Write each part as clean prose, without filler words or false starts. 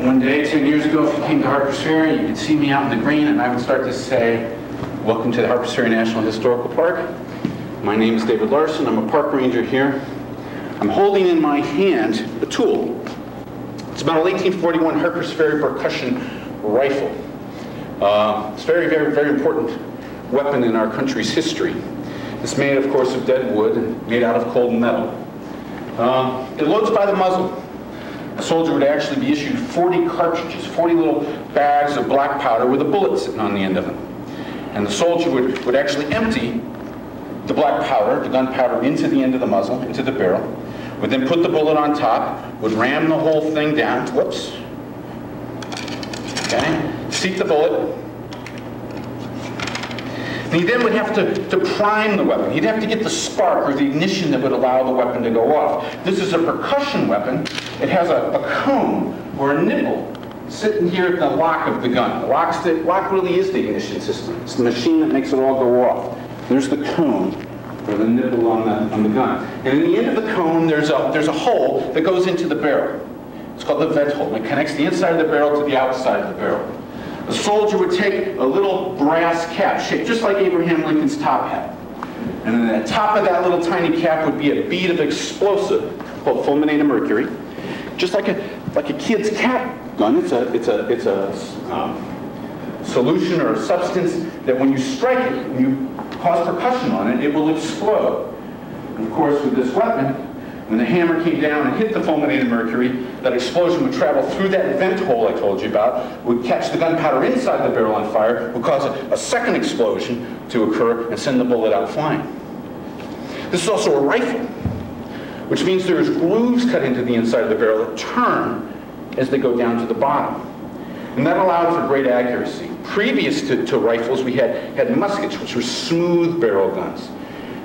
One day, 10 years ago, if you came to Harpers Ferry, you could see me out in the green, and I would start to say, welcome to the Harpers Ferry National Historical Park. My name is David Larsen. I'm a park ranger here. I'm holding in my hand a tool. It's a model 1841 Harpers Ferry percussion rifle. It's a very, very, very important weapon in our country's history. It's made, of course, of dead wood and made out of cold metal. It loads by the muzzle. A soldier would actually be issued 40 cartridges, 40 little bags of black powder with a bullet sitting on the end of them. And the soldier would actually empty the black powder, the gunpowder, into the end of the muzzle, into the barrel, would then put the bullet on top, would ram the whole thing down, whoops, okay, seat the bullet. And he then would have to prime the weapon. He'd have to get the spark or the ignition that would allow the weapon to go off. This is a percussion weapon. It has a cone or a nipple sitting here at the lock of the gun. The lock really is the ignition system. It's the machine that makes it all go off. There's the cone or the nipple on the gun. And in the end of the cone, there's a hole that goes into the barrel. It's called the vent hole. It connects the inside of the barrel to the outside of the barrel. A soldier would take a little brass cap shaped just like Abraham Lincoln's top hat. And then at the top of that little tiny cap would be a bead of explosive called fulminated mercury. Just like a kid's cap gun, it's a solution or a substance that when you strike it, when you cause percussion on it, it will explode. And of course, with this weapon, when the hammer came down and hit the fulminated mercury, that explosion would travel through that vent hole I told you about, would catch the gunpowder inside the barrel on fire, would cause a second explosion to occur and send the bullet out flying. This is also a rifle, which means there's grooves cut into the inside of the barrel that turn as they go down to the bottom. And that allowed for great accuracy. Previous to rifles, we had muskets, which were smooth barrel guns.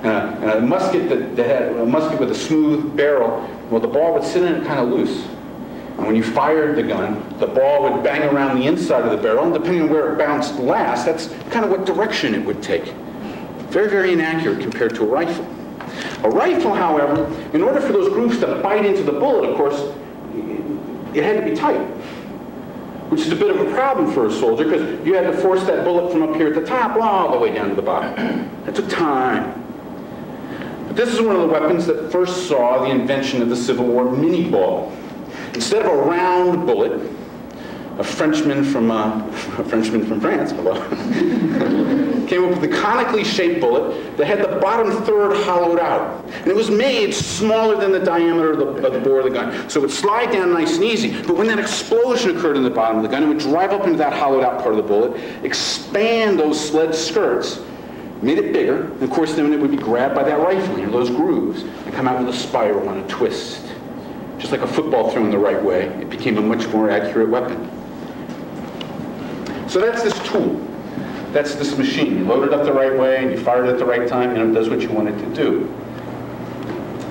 And a musket that had a musket with a smooth barrel, well, the ball would sit in it kind of loose. And when you fired the gun, the ball would bang around the inside of the barrel, and depending on where it bounced last, that's kind of what direction it would take. Very, very inaccurate compared to a rifle. A rifle, however, in order for those grooves to bite into the bullet, of course, it had to be tight, which is a bit of a problem for a soldier, because you had to force that bullet from up here at the top all the way down to the bottom. That took time. This is one of the weapons that first saw the invention of the Civil War mini ball. Instead of a round bullet, a Frenchman from France, hello, came up with a conically shaped bullet that had the bottom third hollowed out. And it was made smaller than the diameter of the bore of the gun. So it would slide down nice and easy. But when that explosion occurred in the bottom of the gun, it would drive up into that hollowed out part of the bullet, expand those sled skirts, made it bigger, and of course then it would be grabbed by that rifle, you know, those grooves, and come out with a spiral and a twist. Just like a football thrown the right way, it became a much more accurate weapon. So that's this tool. That's this machine. You load it up the right way, and you fire it at the right time, and it does what you want it to do.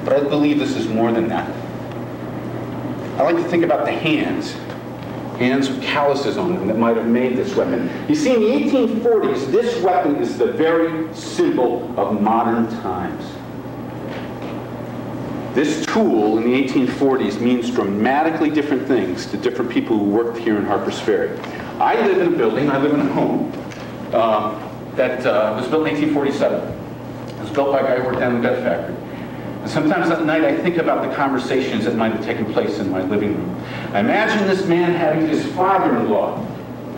But I believe this is more than that. I like to think about the hands. Hands with calluses on them that might have made this weapon. You see, in the 1840s, this weapon is the very symbol of modern times. This tool in the 1840s means dramatically different things to different people who worked here in Harpers Ferry. I live in a building, I live in a home that was built in 1847. It was built by a guy who worked down in the gut factory. And sometimes at night I think about the conversations that might have taken place in my living room. I imagine this man having his father-in-law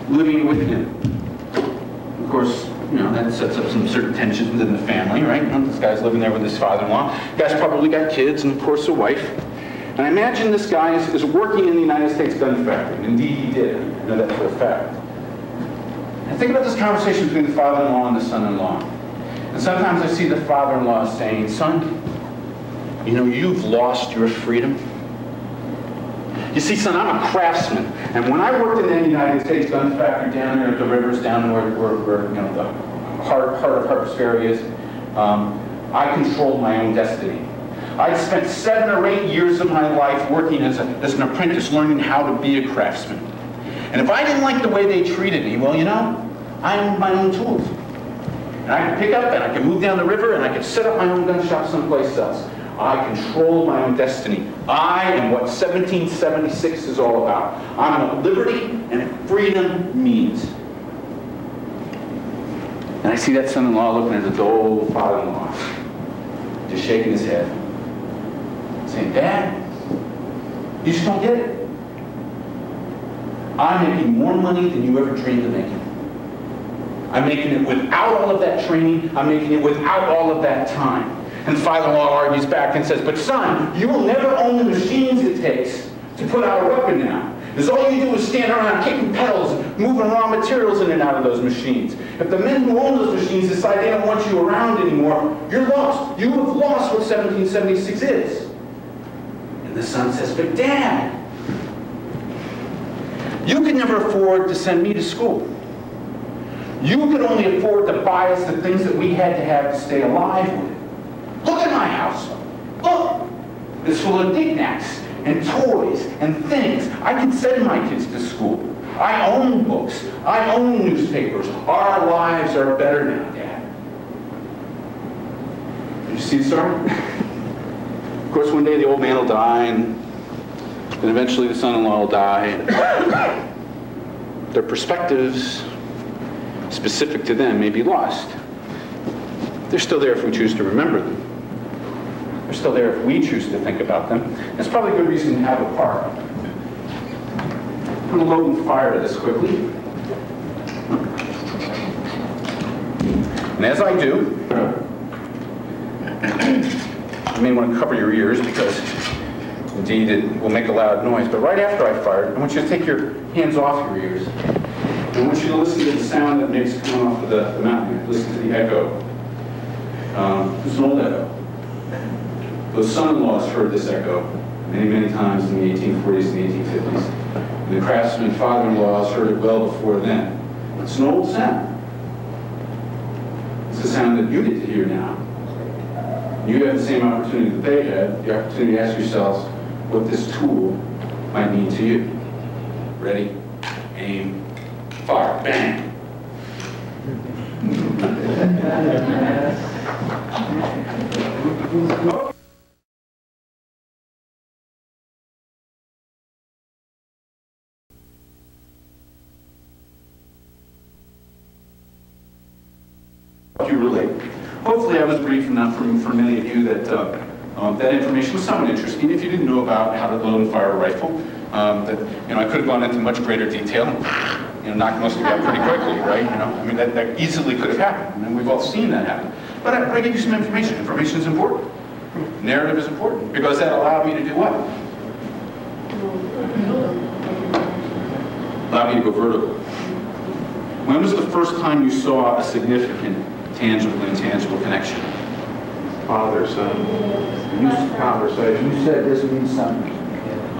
living with him. Of course, you know, that sets up some certain tensions within the family, right? You know, this guy's living there with his father-in-law. The guy's probably got kids and, of course, a wife. And I imagine this guy is working in the United States gun factory. Indeed, he did. I know that for a fact. And think about this conversation between the father-in-law and the son-in-law. And sometimes I see the father-in-law saying, "Son, you know, you've lost your freedom. You see, son, I'm a craftsman. And when I worked in the United States gun factory down there at the rivers, down where you know, the heart of Harpers Ferry is, I controlled my own destiny. I'd spent 7 or 8 years of my life working as an apprentice, learning how to be a craftsman. And if I didn't like the way they treated me, well, you know, I owned my own tools. And I could pick up and I could move down the river and I could set up my own gun shop someplace else. I control my own destiny. I am what 1776 is all about. I'm what liberty and freedom means. And I see that son-in-law looking at the dull father-in-law, just shaking his head, saying, Dad, you just don't get it. I'm making more money than you ever dreamed of making. I'm making it without all of that training. I'm making it without all of that time. And father-in-law argues back and says, but son, you will never own the machines it takes to put out a weapon now. Because all you do is stand around kicking pedals and moving raw materials in and out of those machines. If the men who own those machines decide they don't want you around anymore, you're lost. You have lost what 1776 is. And the son says, but Dad, you could never afford to send me to school. You could only afford to buy us the things that we had to have to stay alive with. Look at my house. Look. It's full of knickknacks and toys and things. I can send my kids to school. I own books. I own newspapers. Our lives are better now, Dad. Did you see, sir? Of course, one day the old man will die, and eventually the son-in-law will die. Their perspectives specific to them may be lost. They're still there if we choose to remember them. They're still there if we choose to think about them. That's probably a good reason to have a park. I'm going to load and fire this quickly. And as I do, you may want to cover your ears because indeed it will make a loud noise. But right after I fire it, I want you to take your hands off your ears. I want you to listen to the sound that makes coming off of the mountain. Listen to the echo. It's an old echo. Those son-in-laws heard this echo many, many times in the 1840s and the 1850s. And the craftsmen father-in-laws heard it well before then. It's an old sound. It's a sound that you get to hear now. You have the same opportunity that they had, the opportunity to ask yourselves what this tool might mean to you. Ready? Aim. Fire. Bang. Oh. You relate. Hopefully I was brief enough for many of you that that information was somewhat interesting. If you didn't know about how to load and fire a rifle, that, you know, I could have gone into much greater detail. You know, knock most of you out pretty quickly, right? You know, I mean, that easily could have happened, and we've all seen that happen. But I gave you some information. Information is important. Narrative is important, because that allowed me to do what? Allowed me to go vertical. When was the first time you saw a significant, tangible, intangible connection? Father, son. Conversation. You said this means something.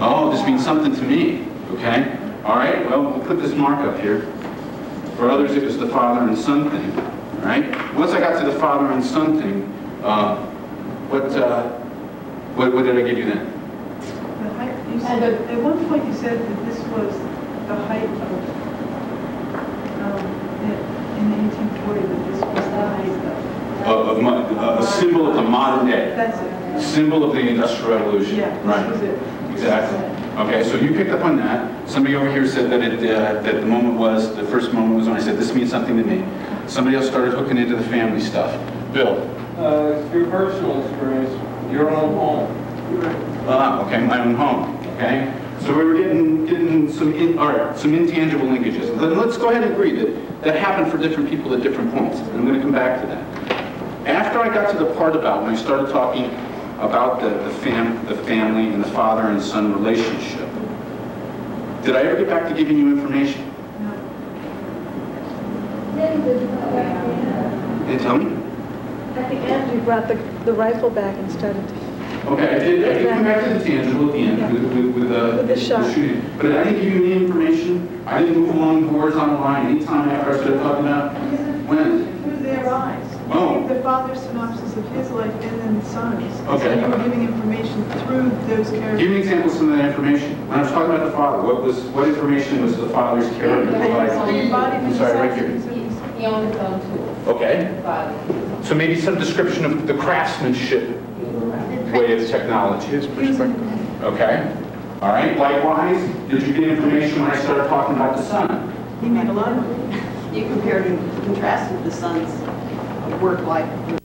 Oh, this means something to me, okay? All right, well, we'll put this mark up here. For others, it was the father and son thing, all right? Once I got to the father and son thing, what did I give you then? The height. You said that at one point you said that this was the height of, in 1840, that this was the height of a symbol of the modern day. That's it. Symbol of the Industrial Revolution. Yeah, right. This was it. Exactly. Okay, so you picked up on that. Somebody over here said that that the moment was, the first moment was when I said, this means something to me. Somebody else started hooking into the family stuff. Bill? Your personal experience, your own home. Okay, my own home, okay? So we were getting some intangible linkages. Then let's go ahead and agree that that happened for different people at different points. I'm gonna come back to that. After I got to the part about when I started talking about the family and the father and son relationship. Did I ever get back to giving you information? No. Did you tell me? At the end, you brought the rifle back and started to... Okay, I did come back to the tangible at the end, yeah. with the shooting. But I didn't give you any information. I didn't move along horizontal line any time after I started talking about when. Through their eyes. Oh. The father's synopsis of his life and then the son's. Okay. So you were giving information through those characters. Give me examples of that information. When I was talking about the father, what information was the father's character provided? I'm sorry, right here. He owned his own tools. Okay. So maybe some description of the craftsmanship. way of technology. His perspective. Okay? All right. Likewise, did you get information when I started talking about the sun? You made a lot of it. You compared and contrasted the sun's work life.